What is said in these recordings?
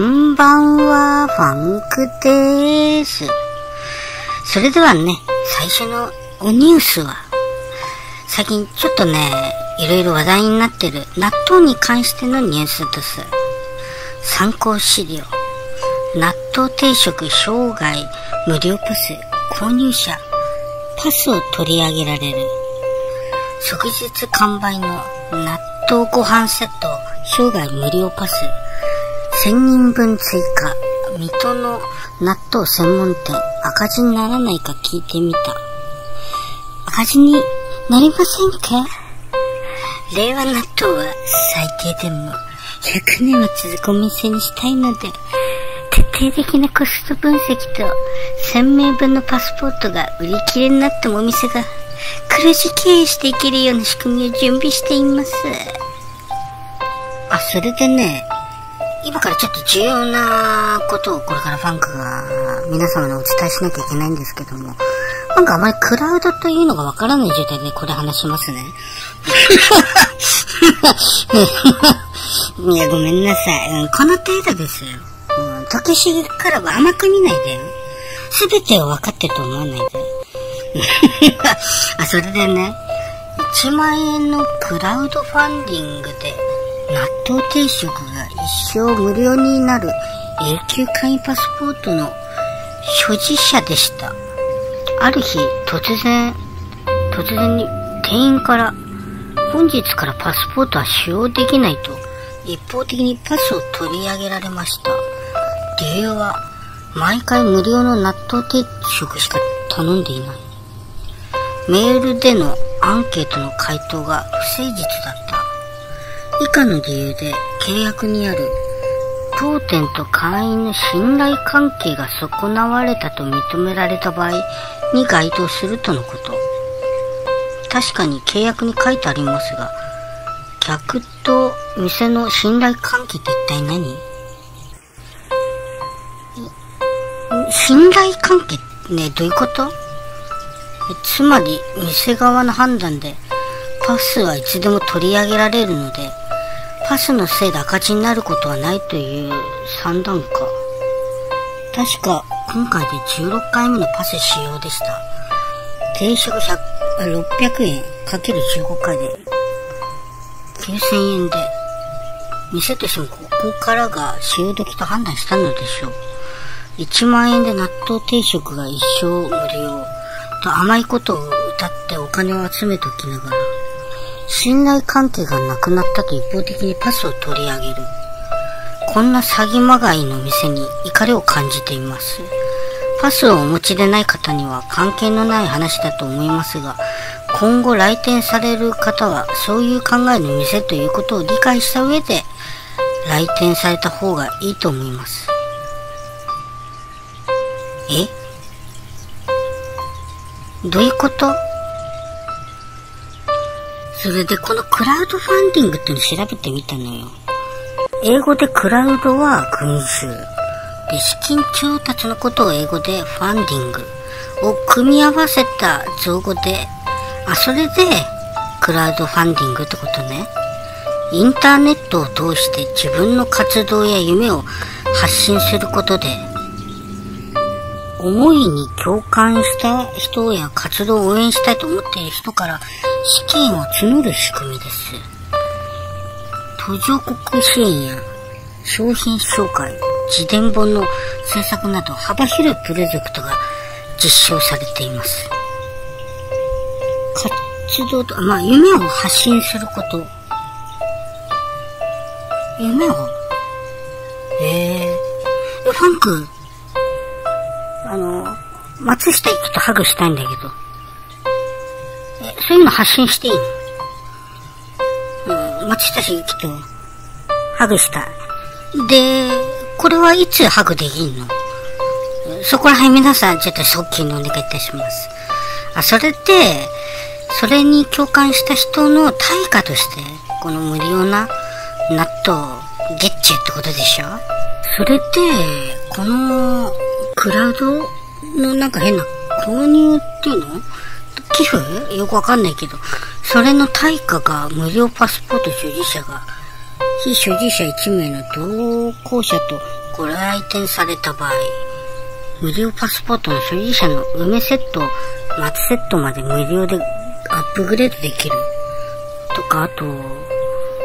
こんばんはファンクです。それではね、最初のおニュースは、最近ちょっとねいろいろ話題になってる納豆に関してのニュースです。参考資料、納豆定食生涯無料パス購入者パスを取り上げられる。即日完売の納豆ご飯セット生涯無料パス1000人分追加。水戸の納豆専門店、赤字にならないか聞いてみた。赤字になりませんか？令和納豆は最低でも100年は続くお店にしたいので、徹底的なコスト分析と1000名分のパスポートが売り切れになってもお店が黒字経営していけるような仕組みを準備しています。あ、それでね、今からちょっと重要なことをこれからファンクが皆様にお伝えしなきゃいけないんですけども、なんかあまりクラウドというのがわからない状態でこれ話しますね。いや、ごめんなさい。この程度ですよ。時しからは甘く見ないでよ。すべてを分かってると思わないで。あ、それでね、1万円のクラウドファンディングで納豆定食が一生無料になる永久会員パスポートの所持者でした。ある日、突然に店員から、本日からパスポートは使用できないと一方的にパスを取り上げられました。理由は、毎回無料の納豆定食しか頼んでいない。メールでのアンケートの回答が不誠実だった。以下の理由で契約にある当店と会員の信頼関係が損なわれたと認められた場合に該当するとのこと。確かに契約に書いてありますが、客と店の信頼関係って一体何？信頼関係ね、どういうこと？つまり店側の判断でパスはいつでも取り上げられるので、パスのせいで赤字になることはないという算段か。確か今回で16回目のパス使用でした。定食600円 ×15 回で9000円で、店としてもここからが使用時と判断したのでしょう。1万円で納豆定食が一生無料と甘いことを歌ってお金を集めておきながら、信頼関係がなくなったと一方的にパスを取り上げる。こんな詐欺まがいの店に怒りを感じています。パスをお持ちでない方には関係のない話だと思いますが、今後来店される方はそういう考えの店ということを理解した上で来店された方がいいと思います。え？どういうこと？それでこのクラウドファンディングってのを調べてみたのよ。英語でクラウドは群衆で、資金調達のことを英語でファンディングを組み合わせた造語で、それでクラウドファンディングってことね。インターネットを通して自分の活動や夢を発信することで、思いに共感した人や活動を応援したいと思っている人から資金を募る仕組みです。途上国支援や商品紹介、自伝本の制作など幅広いプロジェクトが実証されています。活動と、夢を発信すること。夢を？ファンク、松下行くとハグしたいんだけど。そういうの発信していいの？松下行くとハグしたい。で、これはいつハグでいいの？そこら辺皆さんちょっと早急にお願いいたします。それで、それに共感した人の対価として、この無料な納豆、ゲッチュってことでしょ？それで、この、クラウドのなんか変な購入っていうの？寄付？よくわかんないけど、それの対価が無料パスポート所持者が非所持者1名の同行者とご来店された場合、無料パスポートの所有者の梅セット、松セットまで無料でアップグレードできるとか、あと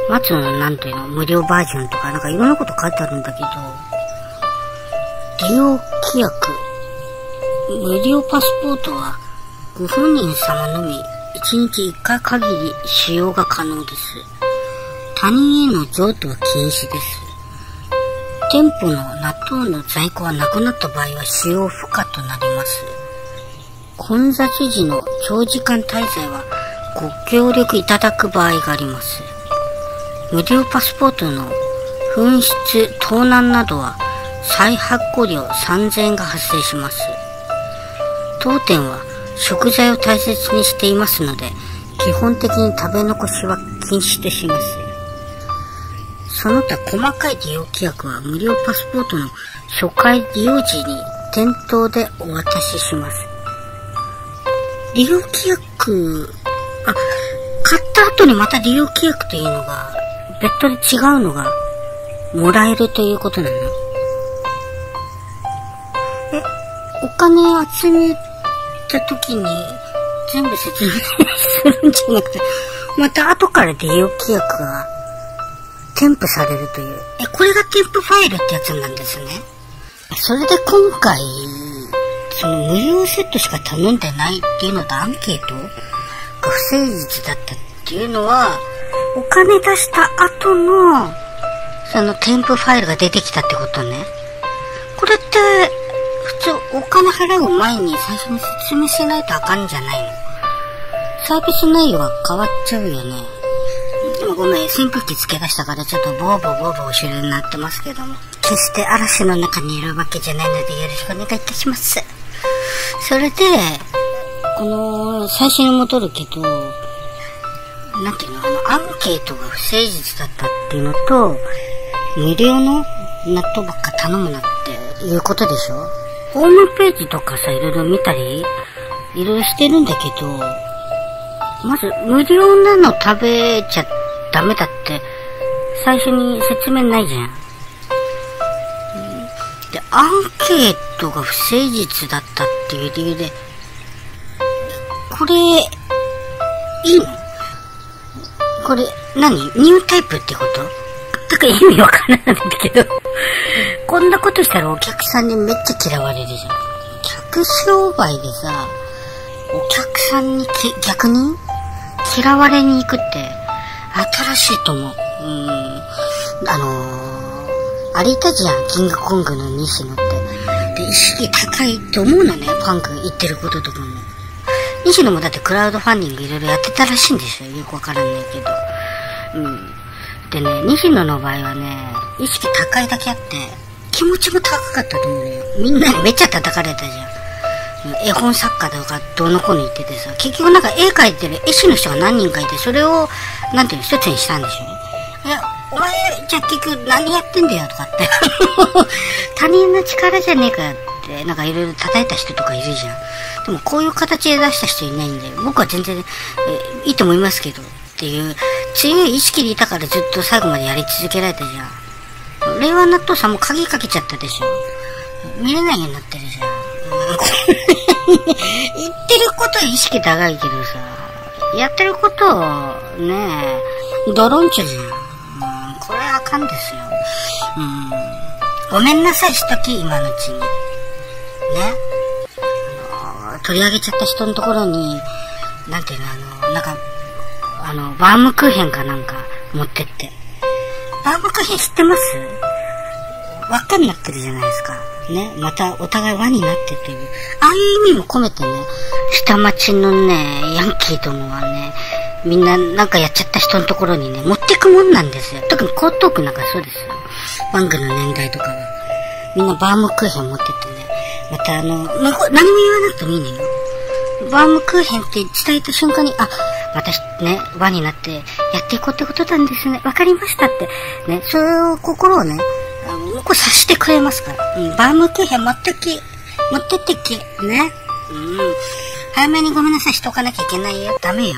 松のなんていうの無料バージョンとか、なんかいろんなこと書いてあるんだけど、利用規約無料パスポートはご本人様のみ1日1回限り使用が可能です。他人への譲渡は禁止です。店舗の納豆の在庫はなくなった場合は使用不可となります。混雑時の長時間滞在はご協力いただく場合があります。無料パスポートの紛失盗難などは再発行料3000円が発生します。当店は食材を大切にしていますので、基本的に食べ残しは禁止とします。その他細かい利用規約は無料パスポートの初回利用時に店頭でお渡しします。利用規約、買った後にまた利用規約というのが別途で違うのがもらえるということなの。お金集めた時に全部説明するんじゃなくて、また後から利用規約が添付されるという。これが添付ファイルってやつなんですね。それで今回、その無料セットしか頼んでないっていうのとアンケートが不誠実だったっていうのは、お金出した後の、その添付ファイルが出てきたってことね。これって、普通お金払う前に最初に説明しないとあかんじゃないの。サービス内容が変わっちゃうよね。ごめん、扇風機つけ出したからちょっとボーボーボーボーお尻になってますけども、決して嵐の中にいるわけじゃないのでよろしくお願いいたします。それで最初に戻るけど、なんていうの、アンケートが不誠実だったっていうのと、無料の納豆ばっか頼むなっていうことでしょ。ホームページとかさ、いろいろ見たりいろいろしてるんだけど、まず無料なの食べちゃダメだって最初に説明ないじゃん。で、アンケートが不誠実だったっていう理由で、これいいの？これ何？ニュータイプってこと？全く意味わからないんだけどこんなことしたらお客さんにめっちゃ嫌われるじゃん。客商売でさ、お客さんに逆に嫌われに行くって新しいと思う。有田じゃん、キングコングの西野って。で、意識高いと思うのね、パンク言ってることとかも。西野もだってクラウドファンディングいろいろやってたらしいんですよ。よくわからないけど。でね、西野の場合はね、意識高いだけあって気持ちも高かったと思うよ。みんなにめっちゃ叩かれたじゃん。絵本作家とかどの子に言っててさ、結局なんか絵描いてる絵師の人が何人かいて、それをなんていうの一つにしたんでしょ。いや、お前じゃあ結局何やってんだよとかって他人の力じゃねえかってなんかいろいろ叩いた人とかいるじゃん。でもこういう形で出した人いないんで、僕は全然いいと思いますけどっていう強い意識でいたから、ずっと最後までやり続けられたじゃん。令和納豆さんも鍵かけちゃったでしょ。見れないようになってるじゃん言ってることは意識高いけどさ、やってることをね、ドロンチョじゃん。これはあかんですよ。ごめんなさいしとき、今のうちにね、取り上げちゃった人のところに、なんていうの、なんかバームクーヘンかなんか持ってって、バームクーヘン知ってます？輪っかになってるじゃないですかね、またお互い輪になってっていう、ああいう意味も込めてね、下町のね、ヤンキーどもはね、みんななんかやっちゃった人のところにね、持ってくもんなんですよ。特に江東区なんかそうですよ。バングの年代とかは。みんなバームクーヘン持ってってね、また何も言わなくてもいいのよ。バームクーヘンって伝えた瞬間に、あ、またね、輪になってやっていこうってことなんですね。わかりましたって。ね、そういう心をね、こう察してくれますから。バームクーヘン持ってってき。ね。早めにごめんなさいしとかなきゃいけないよ。ダメよ。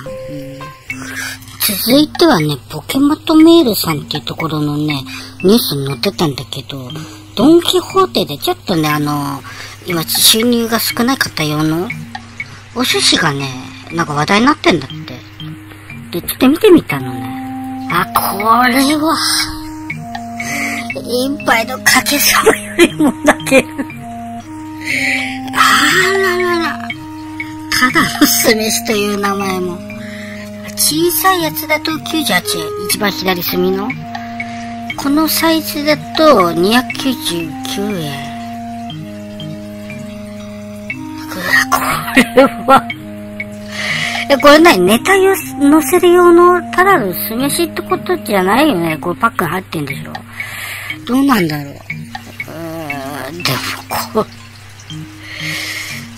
続いてはね、ポケマトメールさんっていうところのね、ニュースに載ってたんだけど、ドン・キホーテでちょっとね、今収入が少ない方用のお寿司がね、なんか話題になってんだって。で、ちょっと見てみたのね。あ、これは、一杯のかけそばよりも泣ける。あららら。ただの酢飯という名前も。小さいやつだと98円。一番左隅の。このサイズだと299円。これは、これなにネタ乗せる用のただの酢飯ってことじゃないよね。これパックに入ってんでしょ。どうなんだろう。でもこ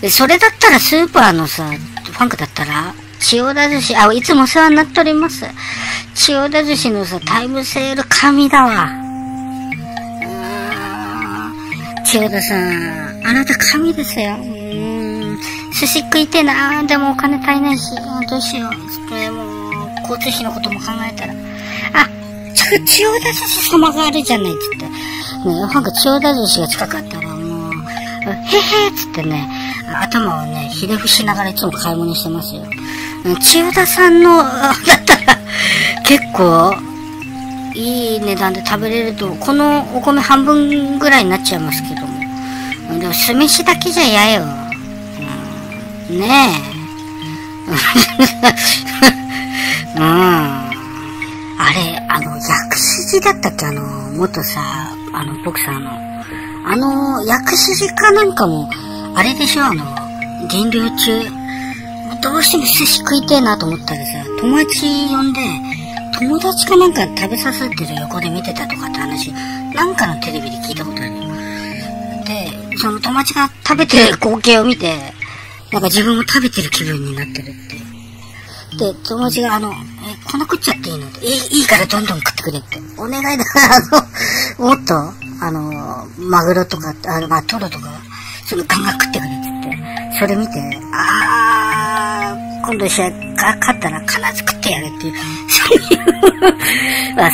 う。それだったらスーパーのさ、ファンクだったら、千代田寿司、あ、いつもお世話になっております。千代田寿司のさ、タイムセール神だわ。千代田さん、あなた神ですよ。寿司食いてえなー。でもお金足りないし、どうしよう。これもう、交通費のことも考えたら。あ、千代田寿司様があるじゃないっつって。ね、なんか千代田寿司が近かったらもう、へへーっつってね、頭をね、ひれ伏しながらいつも買い物してますよ。千代田さんの、だったら、結構、いい値段で食べれると、このお米半分ぐらいになっちゃいますけども。でも酢飯だけじゃ嫌よ。ねえ。うん。あれ、薬師寺だったっけ元さ、ボクサーの。薬師寺かなんかも、あれでしょ、減量中。どうしても寿司食いてえなと思ったらさ、友達呼んで、友達かなんか食べさせてる横で見てたとかって話、なんかのテレビで聞いたことあるよ。で、その友達が食べてる光景を見て、なんか自分も食べてる気分になってるって。で、友達がこんな食っちゃっていいのって、いいからどんどん食ってくれって。お願いだから、もっと、マグロとか、まあ、トロとか、そのガンガン食ってくれって言って、それ見て、今度試合が勝ったら必ず食ってやるっていう、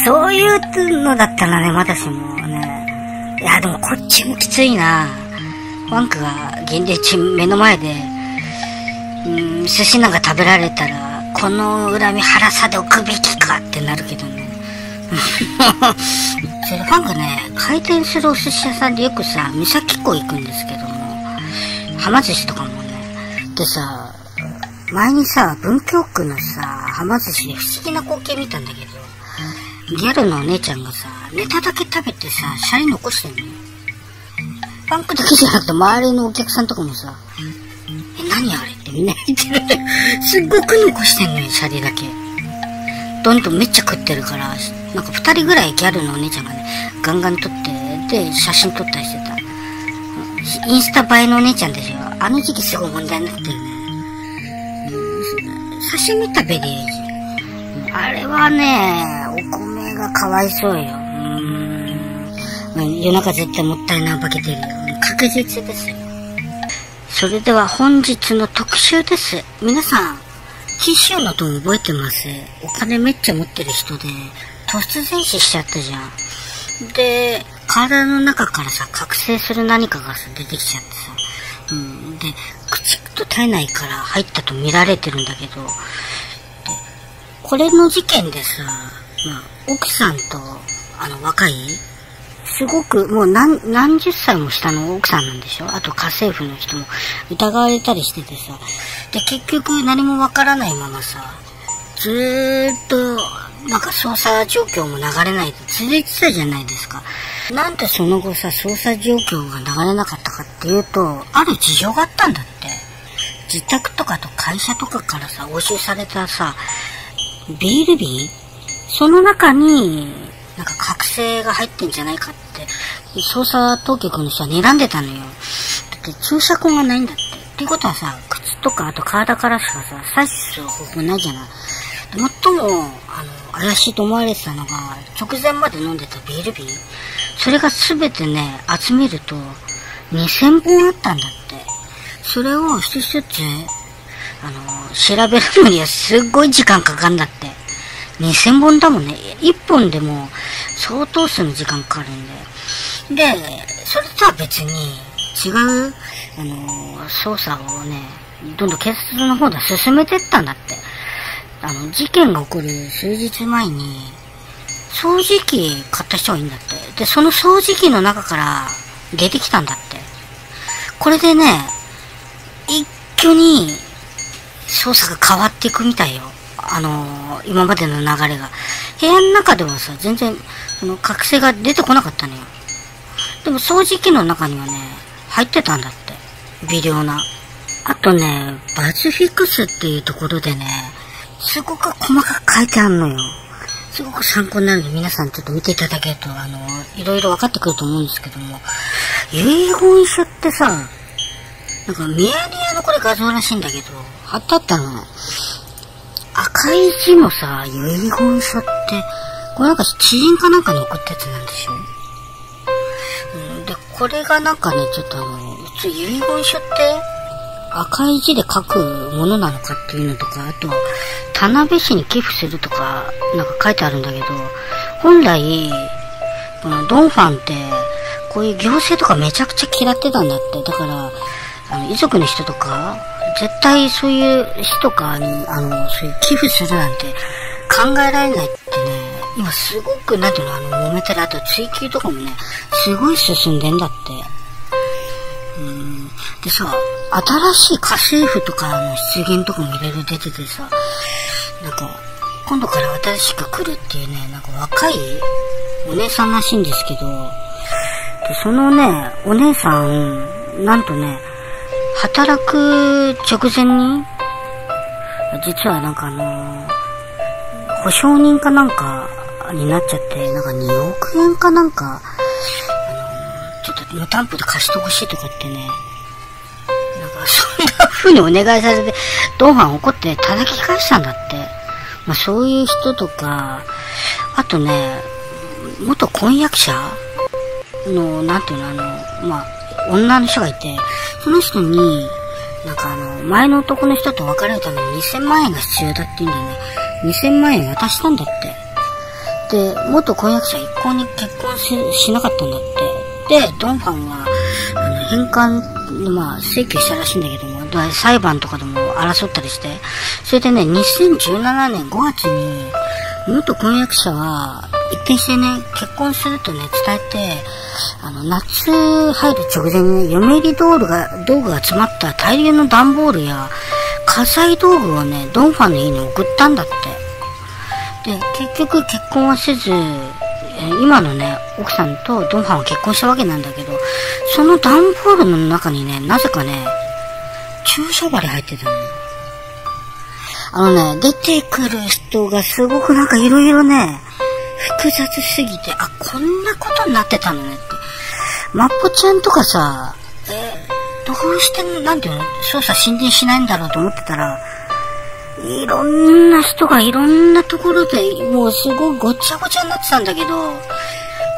そういうのだったらね、まだしもね、いや、でもこっちもきついな。ファンクが減量中目の前で、寿司なんか食べられたら、この恨み腹さで置くべきかってなるけどね。それファンクね、回転するお寿司屋さんでよくさ、三崎港行くんですけども、はま寿司とかもね。でさ、前にさ、文京区のさ、はま寿司で不思議な光景見たんだけど、ギャルのお姉ちゃんがさ、ネタだけ食べてさ、シャリ残してんのよ。ファンクだけじゃなくて、周りのお客さんとかもさ、何あれってみんな言ってる。すっごく残してんのよ、シャリだけ。どんどんめっちゃ食ってるから、なんか二人ぐらいギャルのお姉ちゃんがね、ガンガン撮って、で、写真撮ったりしてた。インスタ映えのお姉ちゃんでしょ。あの時期すごい問題になってるね。刺身食べりゃいいじゃん。あれはね、お米がかわいそうよ。夜中絶対もったいない化けてるよ。確実ですよ。それでは本日の特集です。皆さん、ティッシュのと覚えてます？お金めっちゃ持ってる人で、突然死しちゃったじゃん。で、体の中からさ、覚醒する何かがさ、出てきちゃってさ。で、口と体内から入ったと見られてるんだけど、これの事件でさ、奥さんと、若い、すごく、もう何十歳も下の奥さんなんでしょ？あと家政婦の人も疑われたりしててさ。で、結局何もわからないままさ、ずーっと、なんか捜査状況も流れないと続いてたじゃないですか。なんでその後さ、捜査状況が流れなかったかっていうと、ある事情があったんだって。自宅とかと会社とかからさ、押収されたさ、ビール瓶？その中に、なんか覚醒が入ってんじゃないかって、捜査当局の人は睨んでたのよ。だって注射痕がないんだって。っていうことはさ、口とかあと体からしかさ、採取する方法ないじゃない。最も、怪しいと思われてたのが、直前まで飲んでたビール瓶。それが全てね、集めると、2000本あったんだって。それを一つ一つ、調べるのにはすっごい時間かかんだって。2000本だもんね。1本でも相当数の時間かかるんで。で、それとは別に違う、捜査をね、どんどん警察の方で進めてったんだって。事件が起こる数日前に、掃除機買った人がいいんだって。で、その掃除機の中から出てきたんだって。これでね、一挙に捜査が変わっていくみたいよ。今までの流れが。部屋の中ではさ、全然、覚醒が出てこなかったのよ。でも掃除機の中にはね、入ってたんだって。微量な。あとね、バズフィックスっていうところでね、すごく細かく書いてあるのよ。すごく参考になるので、皆さんちょっと見ていただけると、いろいろ分かってくると思うんですけども、遺言書ってさ、なんかミヤネ屋のこれ画像らしいんだけど、貼ってあったの。赤い字のさ、遺言書って、これなんか知人かなんかに送ったやつなんでしょ？で、これがなんかね、ちょっと普通遺言書って、赤い字で書くものなのかっていうのとか、あと、田辺市に寄付するとか、なんか書いてあるんだけど、本来、このドンファンって、こういう行政とかめちゃくちゃ嫌ってたんだって。だから、遺族の人とか、絶対そういう人とかに、そういう寄付するなんて考えられないってね、今すごく、なんていうの、揉めたり、あと追及とかもね、すごい進んでんだって。でさ、新しい家政婦とかの出現とかもいろいろ出ててさ、なんか、今度から新しく来るっていうね、なんか若いお姉さんらしいんですけど、でそのね、お姉さん、なんとね、働く直前に、実はなんか保証人かなんかになっちゃって、なんか2億円かなんか、ちょっと無担保で貸してほしいとかってね、なんかそんな風にお願いされて、ドンファン怒って叩き返したんだって。まあそういう人とか、あとね、元婚約者の、なんていうの、まあ、女の人がいて、その人に、なんか前の男の人と別れるために2000万円が必要だっていうんだよね。2000万円渡したんだって。で、元婚約者一向に結婚しなかったんだって。で、ドンファンは、返還、まあ、請求したらしいんだけども、裁判とかでも争ったりして、それでね、2017年5月に、元婚約者は、一転してね、結婚するとね、伝えて、夏入る直前に、ね、嫁入り道具が詰まった大量の段ボールや、家財道具をね、ドンファンの家に送ったんだって。で、結局結婚はせず、今のね、奥さんとドンファンは結婚したわけなんだけど、その段ボールの中にね、なぜかね、注射針入ってたのよ。出てくる人がすごくなんかいろいろね、複雑すぎて、あ、こんなことになってたのねって。マッポちゃんとかさ、どうして、なんていうの、捜査進展しないんだろうと思ってたら、いろんな人がいろんなところで、もうすごいごちゃごちゃになってたんだけど、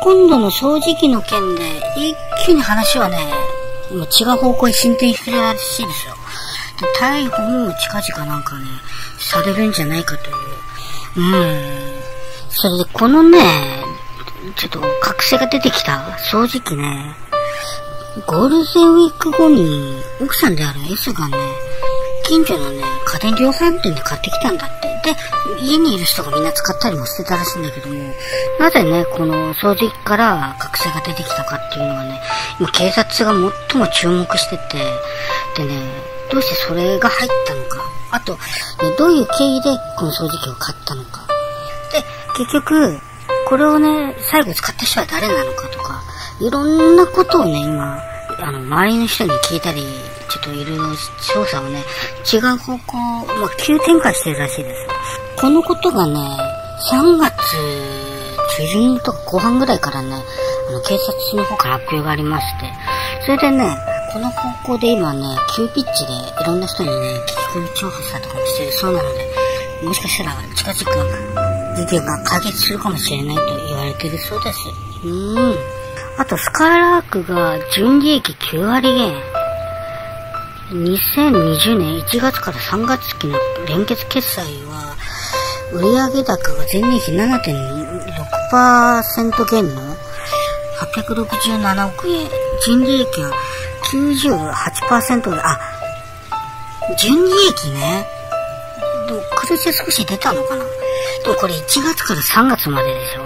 今度の掃除機の件で、一気に話はね、もう違う方向へ進展してるらしいですよ。で、逮捕も近々なんかね、されるんじゃないかという。それで、このね、ちょっと覚醒が出てきた掃除機ね、ゴールデンウィーク後に、奥さんである S がね、近所のね、家電量販店で買ってきたんだって。で、家にいる人がみんな使ったりもしてたらしいんだけども、なぜね、この掃除機から覚醒が出てきたかっていうのはね、今警察が最も注目してて、でね、どうしてそれが入ったのか、あと、ね、どういう経緯でこの掃除機を買ったのか、で、結局、これをね、最後使った人は誰なのかとか、いろんなことをね、今、周りの人に聞いたり、ちょっといろいろ調査をね、違う方向、まあ、急展開してるらしいです。このことがね、3月中旬とか後半ぐらいからね、警察の方から発表がありまして、それでね、この方向で今ね、急ピッチでいろんな人にね、聞き込み調査とかもしてるそうなので、もしかしたら近々、事件が解決するかもしれないと言われてるそうです。あと、すかいらーくが純利益9割減。2020年1月から3月期の連結決済は、売上高が前年比 7.6% 減の867億円、純利益は 98% で、あ、純利益ね。黒字少し出たのかな。でもこれ1月から3月まででしょ。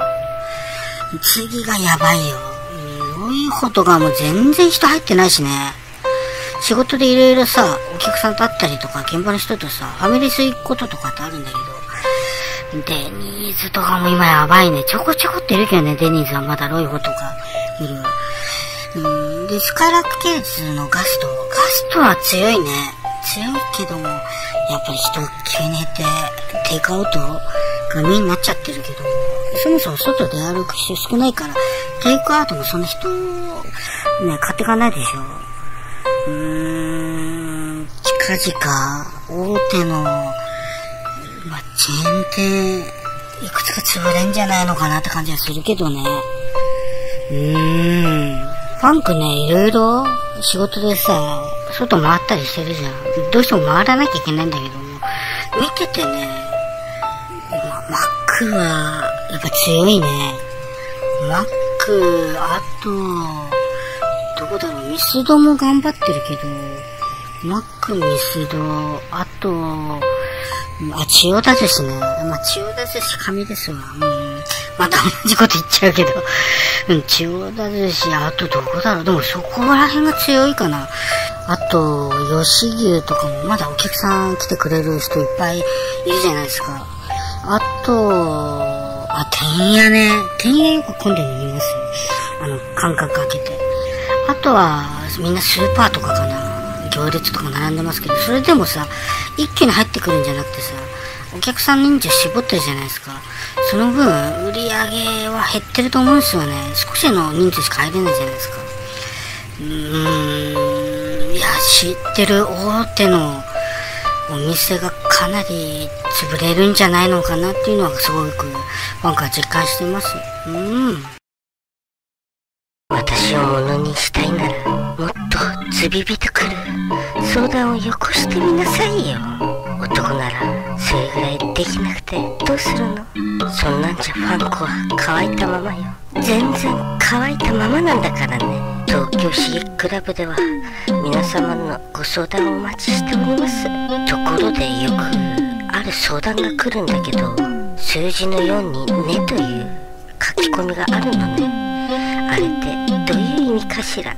次がやばいよ。良いことがもう全然人入ってないしね。仕事でいろいろさ、お客さんと会ったりとか、現場の人とさ、ファミレス行くこととかってあるんだけど、デニーズとかも今やばいね。ちょこちょこっているけどね、デニーズはまだロイホとかいる。で、スカイラック系列のガスト。ガストは強いね。強いけども、やっぱり人急に減って、テイクアウトがメインになっちゃってるけど、そもそも外で歩く人少ないから、テイクアウトもそんな人、ね、買ってかないでしょ。近々、大手の、チェーン店、いくつか潰れんじゃないのかなって感じはするけどね。ファンクね、いろいろ、仕事でさ、外回ったりしてるじゃん。どうしても回らなきゃいけないんだけども、見ててね、マックは、やっぱ強いね。マック、あと、どこだろう、ミスドも頑張ってるけど、マック、ミスド、あと、千代田寿司ね。千代田寿司神ですわ。また同じこと言っちゃうけど。千代田寿司、あとどこだろう。でもそこら辺が強いかな。あと、吉牛とかもまだお客さん来てくれる人いっぱいいるじゃないですか。あと、てんやね。てんやよく混んでるの見ます。間隔空けて。あとは、みんなスーパーとかかな。行列とかも並んでますけど、それでもさ、一気に入ってくるんじゃなくてさ、お客さん人数絞ってるじゃないですか。その分、売り上げは減ってると思うんですよね。少しの人数しか入れないじゃないですか。いや、知ってる大手のお店がかなり潰れるんじゃないのかなっていうのはすごく、なんか実感してます。私をものにしたいならもっとつびびとくる相談をよこしてみなさいよ。男ならそれぐらいできなくてどうするの。そんなんじゃファンコは乾いたままよ。全然乾いたままなんだからね。東京シゲクラブでは皆様のご相談をお待ちしております。ところでよくある相談が来るんだけど、数字の4にねという書き込みがあるのね。あれってどういう意味かしら。